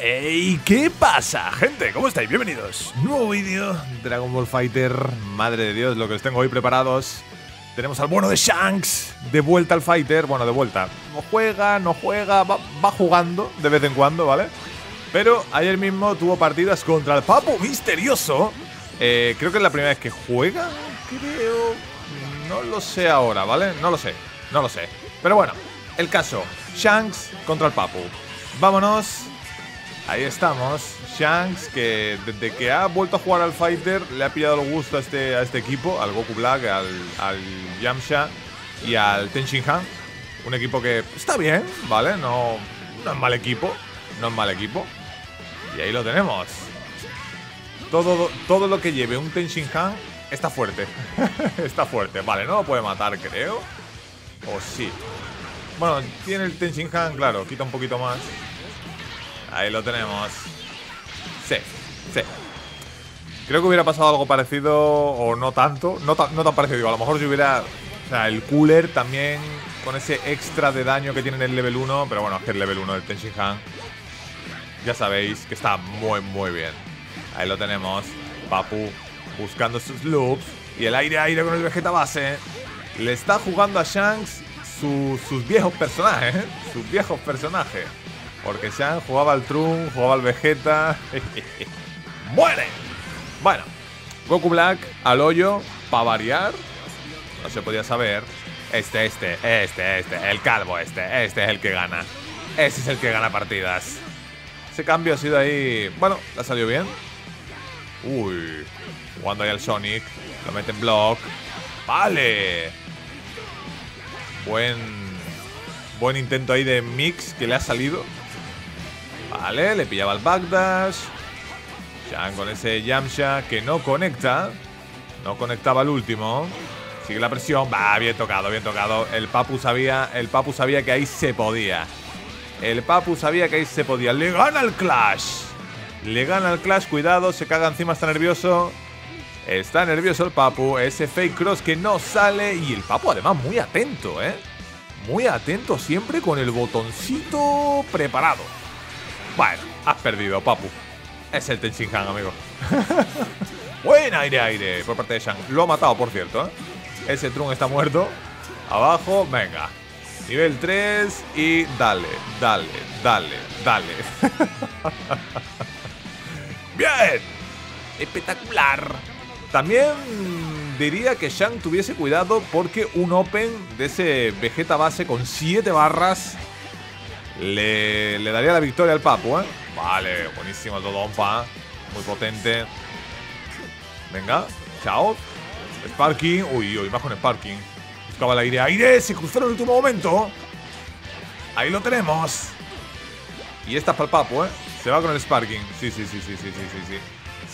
¡Hey! ¿Qué pasa, gente? ¿Cómo estáis? Bienvenidos. Nuevo vídeo, Dragon Ball Fighter. Madre de Dios, lo que os tengo hoy preparados. Tenemos al bueno de Shanks, de vuelta al Fighter. Bueno, de vuelta. No juega, va jugando de vez en cuando, ¿vale? Pero ayer mismo tuvo partidas contra el Papu misterioso. Creo que es la primera vez que juega, creo. No lo sé ahora, ¿vale? No lo sé. Pero bueno, el caso. Shanks contra el Papu. Vámonos. Ahí estamos. Shanks, que desde que ha vuelto a jugar al Fighter, le ha pillado el gusto a este equipo, al Goku Black, al Yamcha y al Tenshinhan. Un equipo que está bien, ¿vale? No es mal equipo. Y ahí lo tenemos. Todo lo que lleve un Tenshinhan está fuerte. Está fuerte. Vale, no lo puede matar, creo. O sí. Bueno, tiene el Tenshinhan, claro, quita un poquito más. Ahí lo tenemos. Sí. Creo que hubiera pasado algo parecido, o no tanto. No tan parecido, digo, a lo mejor si hubiera... O sea, el cooler también, con ese extra de daño que tiene en el level 1. Pero bueno, es que el level 1 del Tenshinhan, ya sabéis que está muy bien. Ahí lo tenemos. Papu buscando sus loops. Y el aire con el Vegeta base. Le está jugando a Shanks sus viejos personajes, ¿eh? Porque Shanks jugaba al Trunks, jugaba al Vegeta. ¡Muere! Bueno, Goku Black al hoyo, para variar. No se podía saber. Este. El calvo este. Este es el que gana. Ese es el que gana partidas. Ese cambio ha sido ahí... Bueno, le ha salido bien. Uy. Jugando ahí al Sonic. Lo mete en block. ¡Vale! Buen intento ahí de mix que le ha salido. Vale, le pillaba el backdash. Shanks con ese Yamcha que no conecta. No conectaba el último. Sigue la presión. Va, bien tocado. El Papu sabía que ahí se podía. Le gana el Clash. Cuidado, se caga encima, está nervioso. Está nervioso el Papu. Ese fake cross que no sale. Y el Papu además muy atento, ¿eh? Muy atento siempre con el botoncito preparado. Bueno, has perdido, Papu. Es el Tenshinhan, amigo. Buen aire por parte de Shanks. Lo ha matado, por cierto, ¿eh? Ese Trunks está muerto. Abajo, venga. Nivel 3 y dale. Bien. Espectacular. También... diría que Shanks tuviese cuidado porque un open de ese Vegeta base con 7 barras le daría la victoria al Papu, ¿eh? Vale, buenísimo el Dodompa. Muy potente. Venga, chao. Sparking. Uy, más con Sparking. Buscaba el aire. ¡Aire! Se cruzó en el último momento. Ahí lo tenemos. Y esta es para el Papu, ¿eh? Se va con el Sparking. Sí.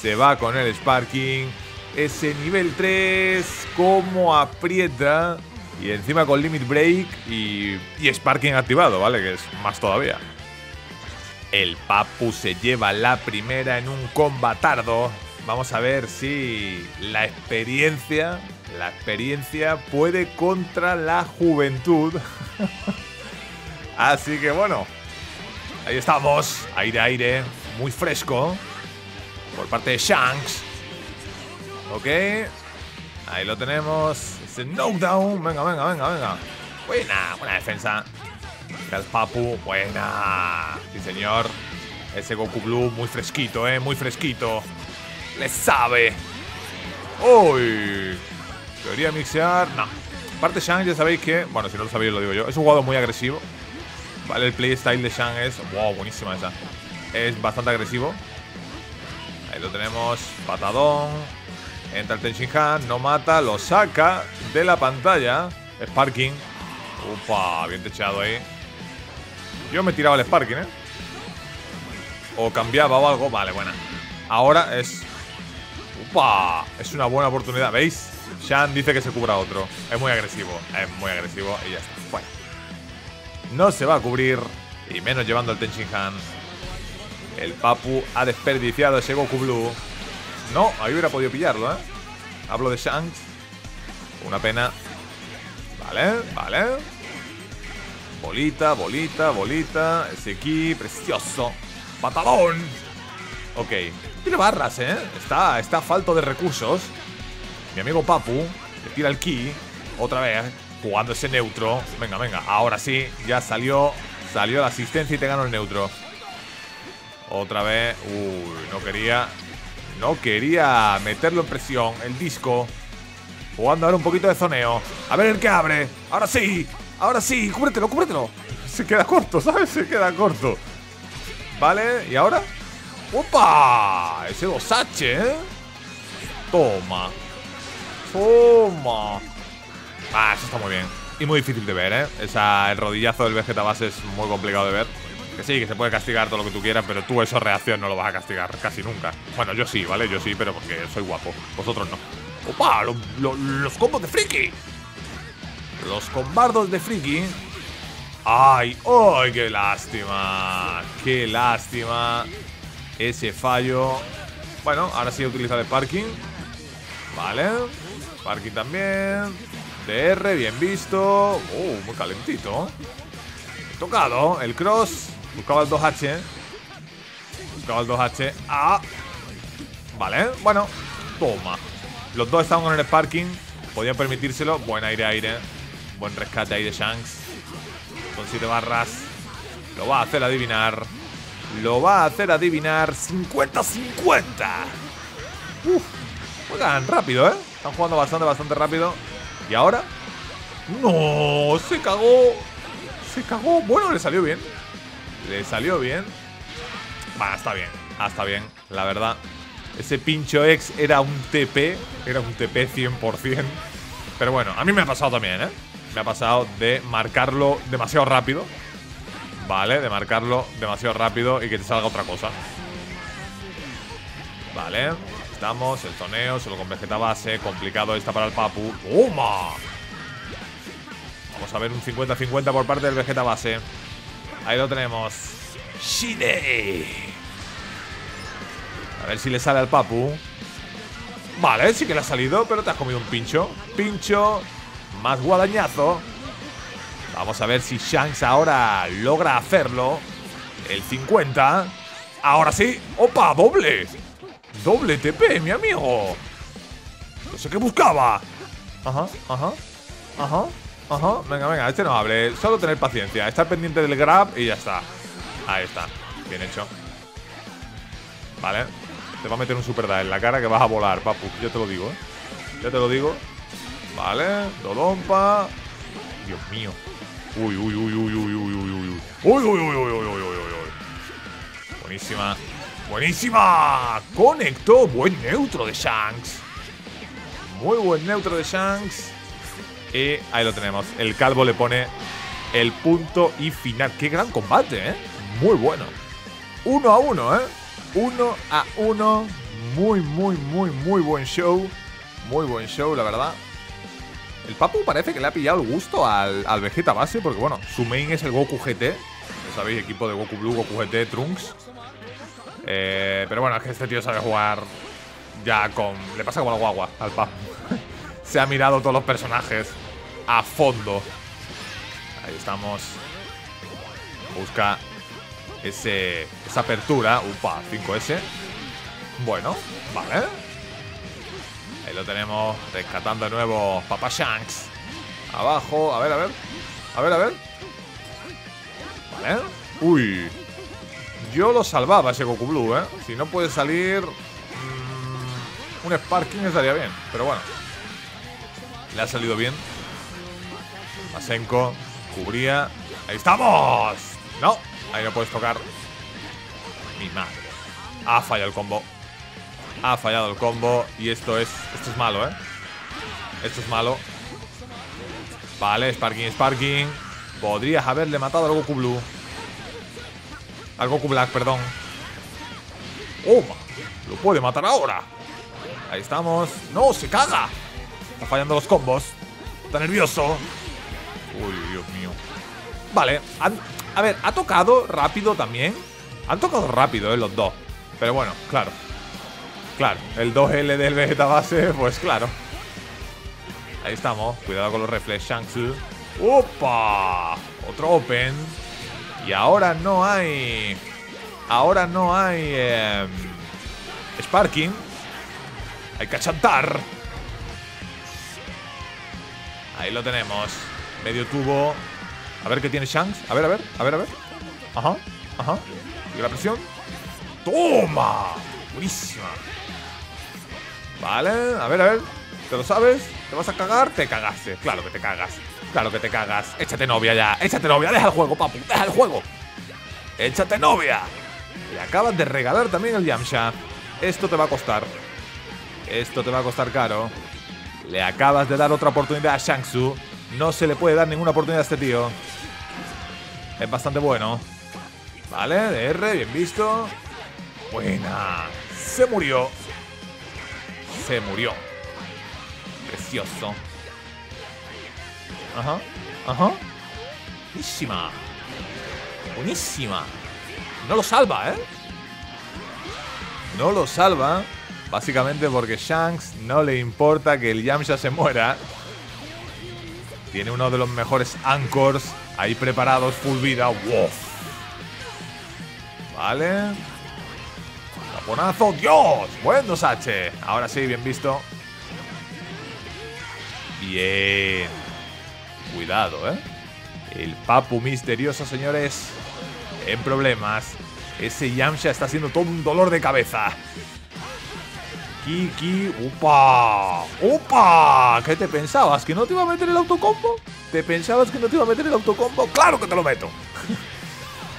Se va con el Sparking. Ese nivel 3, como aprieta. Y encima con Limit Break y Sparking activado, ¿vale? Que es más todavía. El Papu se lleva la primera en un combatardo. Vamos a ver si la experiencia puede contra la juventud. Así que bueno, ahí estamos. Aire, muy fresco por parte de Shanks. Ok, ahí lo tenemos. Ese knockdown. Venga. Buena defensa. El Papu, buena. Sí, señor. Ese Goku Blue muy fresquito, Le sabe. Uy. Debería mixear. No. Aparte Shanks, ya sabéis que... Bueno, si no lo sabéis lo digo yo. Es un jugador muy agresivo. Vale, el playstyle de Shanks es... Wow, buenísima esa. Es bastante agresivo. Ahí lo tenemos. Patadón. Entra el Tenshinhan, no mata, lo saca de la pantalla. Sparking. Upa, bien techado ahí. Yo me tiraba el Sparking, ¿eh? O cambiaba o algo. Vale, buena. Ahora es... Upa, es una buena oportunidad. ¿Veis? Shan dice que se cubra otro. Es muy agresivo y ya está. Bueno. No se va a cubrir. Y menos llevando al Tenshinhan. El Papu ha desperdiciado ese Goku Blue. No, ahí hubiera podido pillarlo, ¿eh? Hablo de Shanks. Una pena. Vale. Bolita. Ese ki, precioso. ¡Patadón! Ok. Tiene barras, ¿eh? Está falto de recursos. Mi amigo Papu le tira el ki. Otra vez. Jugando ese neutro. Venga, venga. Ahora sí. Ya salió. Salió la asistencia y te ganó el neutro. Otra vez. Uy, no quería. No quería meterlo en presión. El disco. Jugando ahora un poquito de zoneo. A ver el que abre. Ahora sí. Ahora sí. Cúbretelo, cúbretelo. Se queda corto, ¿sabes? Se queda corto. Vale. ¿Y ahora? ¡Opa! Ese 2H, ¿eh? Toma. Toma. Ah, eso está muy bien. Y muy difícil de ver, ¿eh? El rodillazo del Vegeta base es muy complicado de ver. Que sí, que se puede castigar todo lo que tú quieras, pero tú eso reacción no lo vas a castigar casi nunca. Bueno, yo sí, ¿vale? Yo sí, pero porque soy guapo. Vosotros no. ¡Opa! Los combos de friki. Los combardos de friki. ¡Ay! ¡Ay! ¡Qué lástima! ¡Qué lástima! Ese fallo. Bueno, ahora sí utiliza el parking. Vale. Parking también. DR, bien visto. Muy calentito. Tocado. El cross. Buscaba el 2H. Buscaba el 2H. Ah. Vale. Bueno. Toma. Los dos estaban en el parking. Podían permitírselo. Buen aire. Buen rescate ahí de Shanks. Con 7 barras. Lo va a hacer adivinar. 50-50. Juegan rápido, ¿eh? Están jugando bastante rápido. ¿Y ahora? ¡No! ¡Se cagó! ¡Se cagó! Bueno, le salió bien. Le salió bien. Va, está bien. Hasta bien, la verdad. Ese pincho ex era un TP. Era un TP 100%. Pero bueno, a mí me ha pasado también, ¿eh? Me ha pasado de marcarlo demasiado rápido. Vale, de marcarlo demasiado rápido y que te salga otra cosa. Vale. Estamos, el toneo, solo con Vegeta base. Complicado esta para el Papu. ¡Toma! Vamos a ver un 50-50 por parte del Vegeta base. Ahí lo tenemos. ¡Shine! A ver si le sale al Papu. Vale, sí que le ha salido, pero te has comido un pincho. Pincho, más guadañazo. Vamos a ver si Shanks ahora logra hacerlo. El 50. Ahora sí. ¡Opa! ¡Doble! Doble TP, mi amigo. No sé qué buscaba. Ajá. Venga, venga, este no hable. Solo tener paciencia. Estar pendiente del grab y ya está. Ahí está. Bien hecho. Vale. Te va a meter un super da en la cara que vas a volar, Papu. Yo te lo digo, ¿eh? Yo te lo digo. Vale. Dolompa. Dios mío. Uy. Buenísima. ¡Buenísima! Conectó. Buen neutro de Shanks. Muy buen neutro de Shanks. Y ahí lo tenemos. El calvo le pone el punto y final. ¡Qué gran combate, eh! Muy bueno. 1-1, ¿eh? 1-1. Muy buen show. Muy buen show, la verdad. El Papu parece que le ha pillado el gusto al Vegeta base. Porque, bueno, su main es el Goku GT. Ya sabéis, equipo de Goku Blue, Goku GT, Trunks. Pero bueno, es que este tío sabe jugar ya con... Le pasa como la guagua al Papu. Se ha mirado todos los personajes a fondo. Ahí estamos. Busca esa apertura. Upa, 5S. Bueno, vale. Ahí lo tenemos. Rescatando de nuevo Papá Shanks. Abajo, a ver. Vale. Uy. Yo lo salvaba ese Goku Blue, ¿eh? Si no puede salir... un Sparking estaría bien. Pero bueno. Le ha salido bien. Masenko. Cubría. ¡Ahí estamos! No. Ahí no puedes tocar. Mi madre. Ha fallado el combo. Ha fallado el combo. Y esto es malo, ¿eh? Esto es malo. Vale. Sparking. Podrías haberle matado al Goku Blue. Al Goku Black, perdón. ¡Oh! Lo puede matar ahora. Ahí estamos. ¡No! ¡Se caga! Está fallando los combos. Está nervioso. ¡Uy, Dios mío! Vale. A ver, ha tocado rápido también. Han tocado rápido, los dos. Pero bueno, claro. Claro. El 2L del Vegeta base, pues claro. Ahí estamos. Cuidado con los reflejos, Shanks. ¡Opa! Otro open. Y ahora no hay Ahora no hay Sparking. Hay que achantar. Ahí lo tenemos. Medio tubo. A ver qué tiene Shanks. A ver. Ajá. Y la presión. ¡Toma! Buenísima. Vale, a ver. ¿Te lo sabes? ¿Te vas a cagar? Te cagaste. Claro que te cagas. Échate novia ya. Échate novia. Deja el juego, papu. Deja el juego. Échate novia. Le acabas de regalar también el Yamcha. Esto te va a costar. Esto te va a costar caro. Le acabas de dar otra oportunidad a Shang Tsung. No se le puede dar ninguna oportunidad a este tío. Es bastante bueno. Vale, DR, bien visto. Buena. Se murió. Precioso. Ajá. Buenísima. No lo salva, ¿eh? No lo salva. Básicamente porque Shanks no le importa que el Yamcha se muera. Tiene uno de los mejores anchors ahí preparados, full vida. ¡Wow! Vale. ¡Taponazo! ¡Dios! ¡Buen 2H! Ahora sí, bien visto. Bien. Cuidado, ¿eh? El Papu misterioso, señores, en problemas. Ese Yamcha está siendo todo un dolor de cabeza. Kiki, ¡upa! ¿Qué te pensabas? ¿Que no te iba a meter el autocombo? ¡Claro que te lo meto!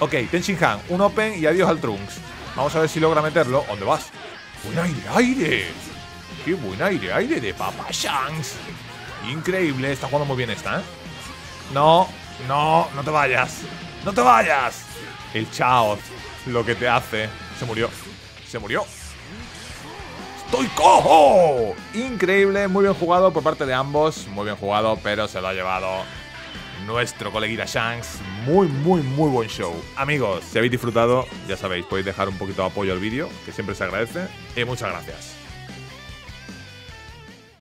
Ok, Tenshinhan, un open y adiós al Trunks. Vamos a ver si logra meterlo. ¿Dónde vas? ¡Buen aire! ¡Qué buen aire de Papa Shanks! Increíble, está jugando muy bien esta, ¿eh? No te vayas. ¡No te vayas! El Chaos, lo que te hace. Se murió. ¡Estoy cojo! Increíble, muy bien jugado por parte de ambos. Muy bien jugado, pero se lo ha llevado nuestro coleguita Shanks. Muy buen show. Amigos, si habéis disfrutado, ya sabéis, podéis dejar un poquito de apoyo al vídeo, que siempre se agradece. Y muchas gracias.